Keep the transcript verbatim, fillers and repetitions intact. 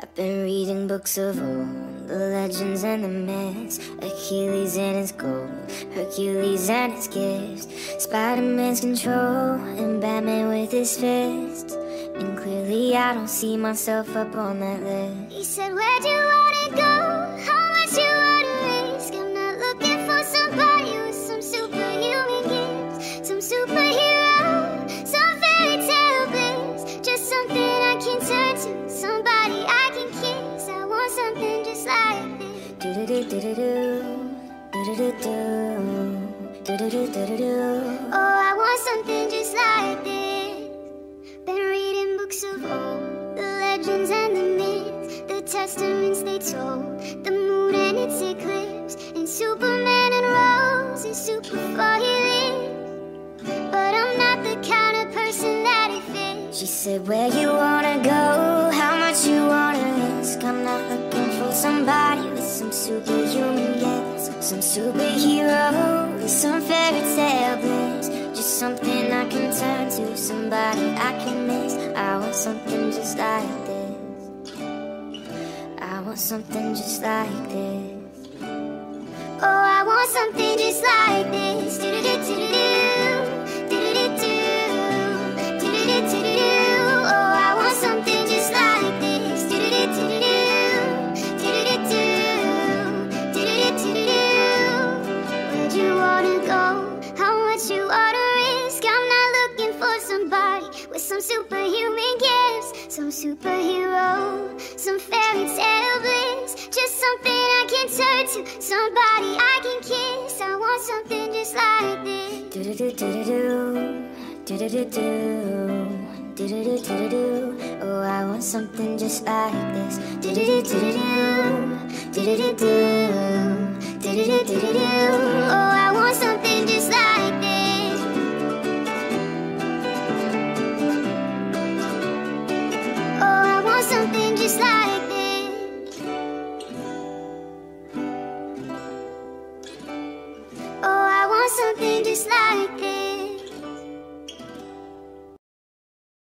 I've been reading books of old, the legends and the myths, Achilles and his gold, Hercules and his gifts, Spider-Man's control, and Batman with his fists. And clearly I don't see myself up on that list. He said, where'd you wanna go? How much you wanna risk? I'm not looking for somebody with some superhuman gifts, some superhero, some fairy tale bliss, just something I can turn to, somebody I something just like this. Do do do do do do do do do do do do. Oh, I want something just like this. Been reading books of old, the legends and the myths, the testaments they told, the moon and its eclipse, and Superman and Rose, and super for he lives. But I'm not the kind of person that it fits. She said, where you wanna go? How much you wanna risk? I'm not looking for somebody with some superhuman gifts, some superhero, some fairy tale bliss, just something I can turn to, somebody I can miss. I want something just like this. I want something just like this. Oh, I want something just like this. Do do do do do do do do do do do do. Oh, I want something just like this. Do do do do do do do do do do. Where'd you wanna go? How much you wanna risk? I'm not looking for somebody with some superhuman gifts, some superhero, some fairy tale bliss, just something I can turn to, somebody I can kiss. I want something just like this. Do do do do do do do do. Do do do do do. Oh, I want something just like this. Do do do do do do do do do do do do do. Oh, I want something just like this.